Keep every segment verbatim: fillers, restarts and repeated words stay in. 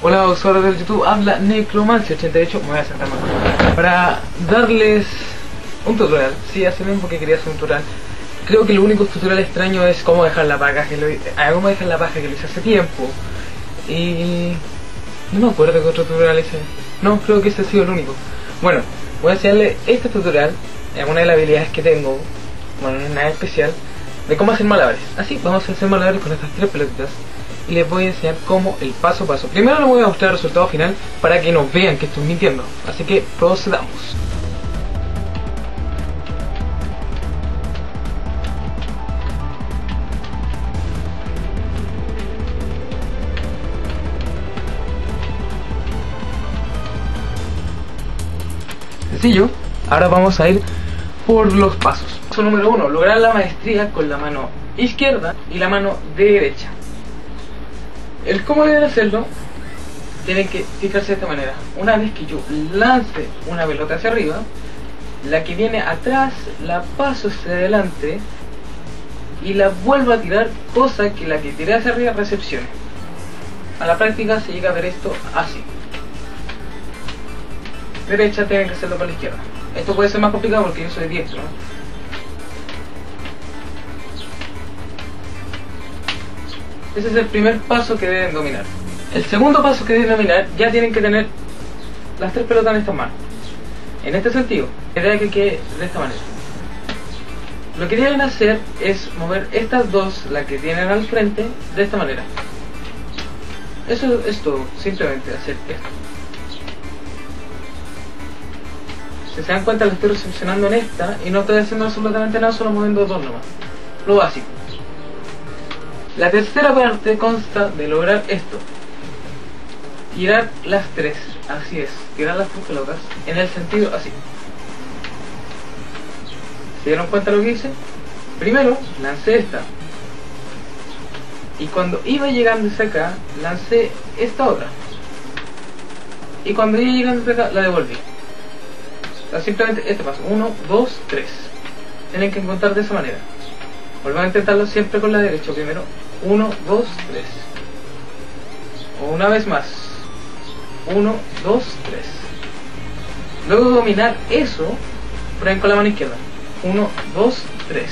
Hola usuarios del YouTube, habla Necromancia ochenta y ocho. Me voy a sentar más para darles un tutorial. Sí, hace tiempo que quería hacer un tutorial. Creo que lo único tutorial extraño es cómo dejar la paja, que lo, ah, cómo dejar la paja, que lo hice hace tiempo. Y no me acuerdo qué otro tutorial hice. No, creo que ese ha sido el único. Bueno, voy a enseñarles este tutorial, alguna de las habilidades que tengo. Bueno, no es nada especial. De cómo hacer malabares. Así, vamos a hacer malabares con estas tres pelotitas. Y les voy a enseñar cómo, el paso a paso. Primero les voy a mostrar el resultado final para que no vean que estoy mintiendo. Así que procedamos. Sencillo. Ahora vamos a ir por los pasos. Paso número uno. Lograr la maestría con la mano izquierda y la mano derecha. El cómo deben hacerlo, tienen que fijarse de esta manera. Una vez que yo lance una pelota hacia arriba, la que viene atrás la paso hacia adelante y la vuelvo a tirar, cosa que la que tiré hacia arriba recepcione. A la práctica se llega a ver esto así. Derecha tienen que hacerlo para la izquierda. Esto puede ser más complicado porque yo soy diestro, ¿no? Ese es el primer paso que deben dominar. El segundo paso que deben dominar, ya tienen que tener las tres pelotas en estas manos. En este sentido, quería que quede de esta manera. Lo que deben hacer es mover estas dos, la que tienen al frente, de esta manera. Eso es todo, simplemente hacer esto. Si se dan cuenta, lo estoy recepcionando en esta y no estoy haciendo absolutamente nada, solo moviendo dos nomás. Lo básico. La tercera parte consta de lograr esto. Tirar las tres, así es, tirar las tres pelotas en el sentido así. ¿Se dieron cuenta lo que hice? Primero lancé esta. Y cuando iba llegando hacia acá, lancé esta otra. Y cuando iba llegando hacia acá, la devolví. O sea, simplemente este paso. Uno, dos, tres. Tienen que encontrar de esa manera. Vuelvan a intentarlo siempre con la derecha primero. uno, dos, tres. Una vez más. uno, dos, tres. Luego de dominar eso, prueben con la mano izquierda. uno, dos, tres.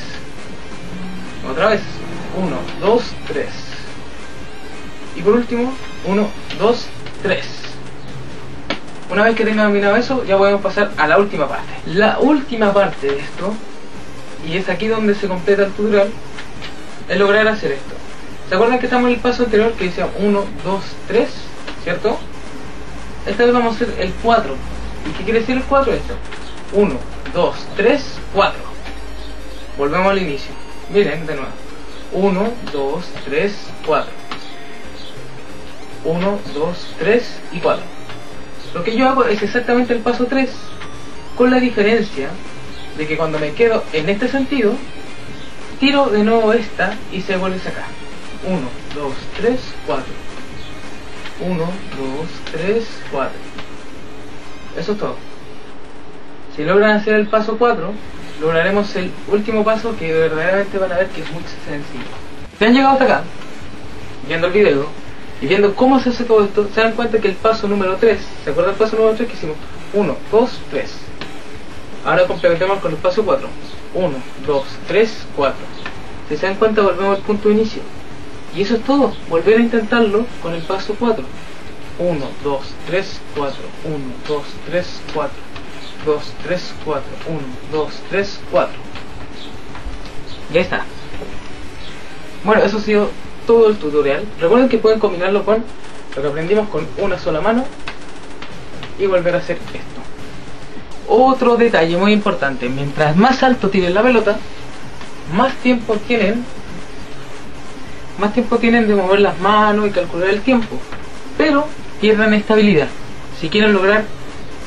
Otra vez. uno, dos, tres. Y por último, uno, dos, tres. Una vez que tengan dominado eso, ya podemos pasar a la última parte. La última parte de esto, y es aquí donde se completa el tutorial, es lograr hacer esto. ¿Se acuerdan que estamos en el paso anterior que decía uno, dos, tres? ¿Cierto? Esta vez vamos a hacer el cuatro. ¿Y qué quiere decir el cuatro? Esto. uno, dos, tres, cuatro. Volvemos al inicio. Miren de nuevo. uno, dos, tres, cuatro. uno, dos, tres y cuatro. Lo que yo hago es exactamente el paso tres, con la diferencia de que cuando me quedo en este sentido, tiro de nuevo esta y se vuelve acá. uno, dos, tres, cuatro. uno, dos, tres, cuatro. Eso es todo. Si logran hacer el paso cuatro, lograremos el último paso, que verdaderamente van a ver que es muy sencillo. Si han llegado hasta acá, viendo el video y viendo cómo se hace todo esto, se dan cuenta que el paso número tres, ¿se acuerdan el paso número tres que hicimos? uno, dos, tres. Ahora complementamos con el paso cuatro. uno, dos, tres, cuatro. Si se dan cuenta, volvemos al punto de inicio. Y eso es todo. Volver a intentarlo con el paso cuatro. uno, dos, tres, cuatro. uno, dos, tres, cuatro. dos, tres, cuatro. uno, dos, tres, cuatro. Ya está. Bueno, eso ha sido todo el tutorial. Recuerden que pueden combinarlo con lo que aprendimos con una sola mano y volver a hacer esto. Otro detalle muy importante: mientras más alto tiren la pelota, más tiempo tienen más tiempo tienen de mover las manos y calcular el tiempo, pero pierden esta habilidad. Si quieren lograr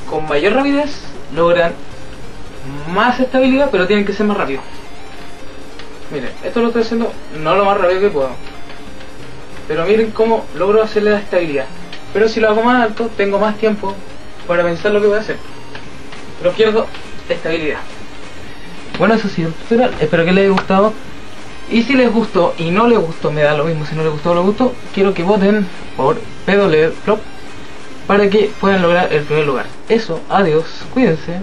con mayor rapidez, logran más estabilidad, pero tienen que ser más rápido. Miren, esto lo estoy haciendo no lo más rápido que puedo, pero miren cómo logro hacerle la estabilidad. Pero si lo hago más alto, tengo más tiempo para pensar lo que voy a hacer, pero pierdo estabilidad. Bueno, eso ha sido el tutorial. Espero que les haya gustado. Y si les gustó y no les gustó, me da lo mismo si no les gustó o les gustó, quiero que voten por canalpowplop para que puedan lograr el primer lugar. Eso, adiós, cuídense.